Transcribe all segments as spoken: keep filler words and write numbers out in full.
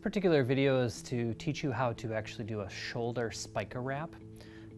particular video is to teach you how to actually do a shoulder spica wrap.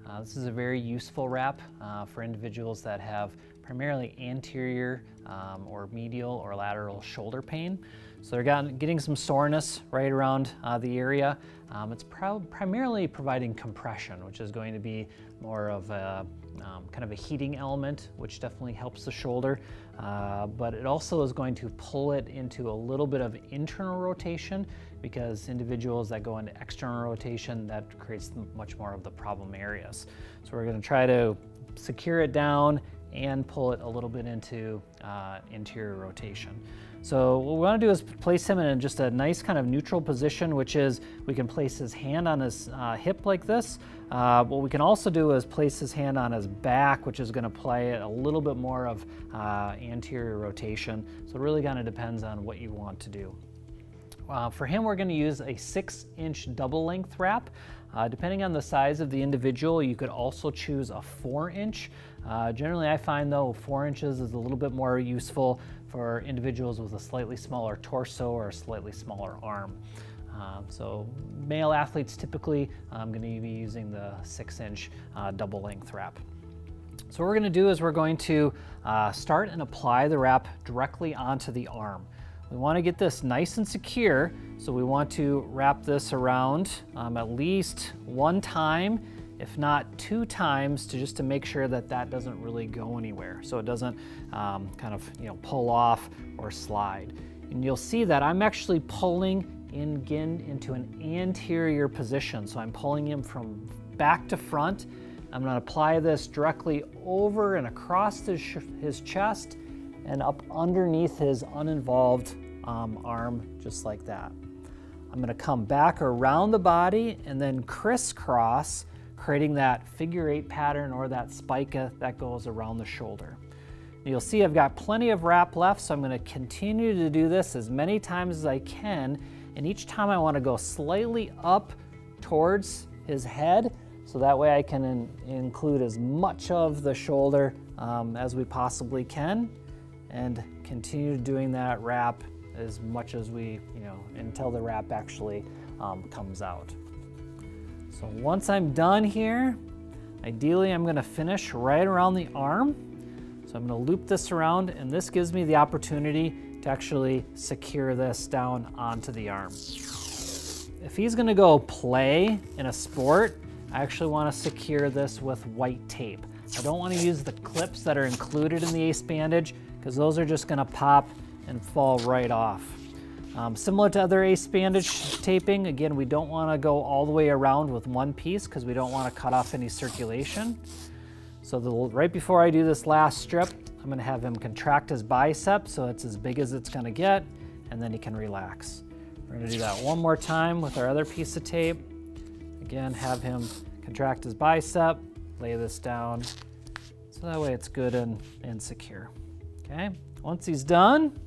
Uh, this is a very useful wrap uh, for individuals that have primarily anterior um, or medial or lateral shoulder pain. So they're got, getting some soreness right around uh, the area. Um, it's primarily providing compression, which is going to be more of a um, kind of a heating element, which definitely helps the shoulder. Uh, but it also is going to pull it into a little bit of internal rotation, because individuals that go into external rotation, that creates much more of the problem areas. So we're going to try to secure it down and pull it a little bit into uh, interior rotation. So what we want to do is place him in just a nice kind of neutral position, which is we can place his hand on his uh, hip like this. Uh, what we can also do is place his hand on his back, which is going to play a little bit more of uh, anterior rotation. So it really kind of depends on what you want to do. Uh, for him, we're going to use a six inch double length wrap. Uh, depending on the size of the individual, you could also choose a four inch. Uh, generally, I find though four inches is a little bit more useful for individuals with a slightly smaller torso or a slightly smaller arm. Uh, so male athletes typically, I'm going to be using the six inch uh, double length wrap. So what we're going to do is we're going to uh, start and apply the wrap directly onto the arm. We want to get this nice and secure, so we want to wrap this around um, at least one time, if not two times, to just to make sure that that doesn't really go anywhere, so it doesn't um, kind of you know pull off or slide. And you'll see that I'm actually pulling in again into an anterior position, so I'm pulling him from back to front. I'm going to apply this directly over and across his, his chest and up underneath his uninvolved um, arm, just like that. I'm gonna come back around the body and then crisscross, creating that figure eight pattern or that spica that goes around the shoulder. You'll see I've got plenty of wrap left, so I'm gonna continue to do this as many times as I can, and each time I wanna go slightly up towards his head, so that way I can in include as much of the shoulder um, as we possibly can, and continue doing that wrap as much as we, you know, until the wrap actually um, comes out. So once I'm done here, ideally I'm gonna finish right around the arm. So I'm gonna loop this around, and this gives me the opportunity to actually secure this down onto the arm. If he's gonna go play in a sport, I actually wanna secure this with white tape. I don't wanna use the clips that are included in the ACE bandage, because those are just gonna pop and fall right off. Um, similar to other ACE bandage taping, again, we don't wanna go all the way around with one piece because we don't wanna cut off any circulation. So the, right before I do this last strip, I'm gonna have him contract his bicep so it's as big as it's gonna get, and then he can relax. We're gonna do that one more time with our other piece of tape. Again, have him contract his bicep, lay this down, so that way it's good and, and secure. Okay, once he's done,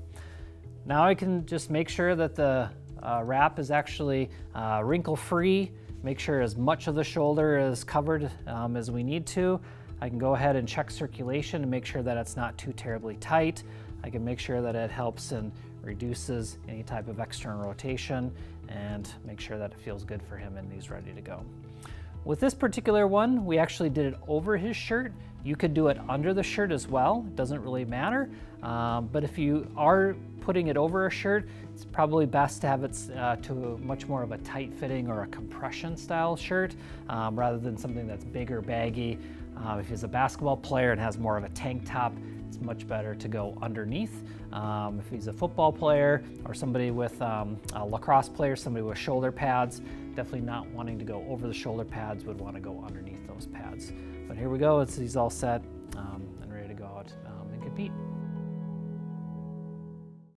now I can just make sure that the uh, wrap is actually uh, wrinkle-free, make sure as much of the shoulder is covered um, as we need to. I can go ahead and check circulation and make sure that it's not too terribly tight. I can make sure that it helps and reduces any type of external rotation, and make sure that it feels good for him and he's ready to go. With this particular one, we actually did it over his shirt. You could do it under the shirt as well. It doesn't really matter. Um, but if you are putting it over a shirt, it's probably best to have it uh, to much more of a tight fitting or a compression style shirt um, rather than something that's big or baggy. Uh, if he's a basketball player and has more of a tank top, it's much better to go underneath. Um, if he's a football player or somebody with um, a lacrosse player, somebody with shoulder pads, definitely not wanting to go over the shoulder pads, would want to go underneath those pads. But here we go, it's, he's all set um, and ready to go out um, and compete.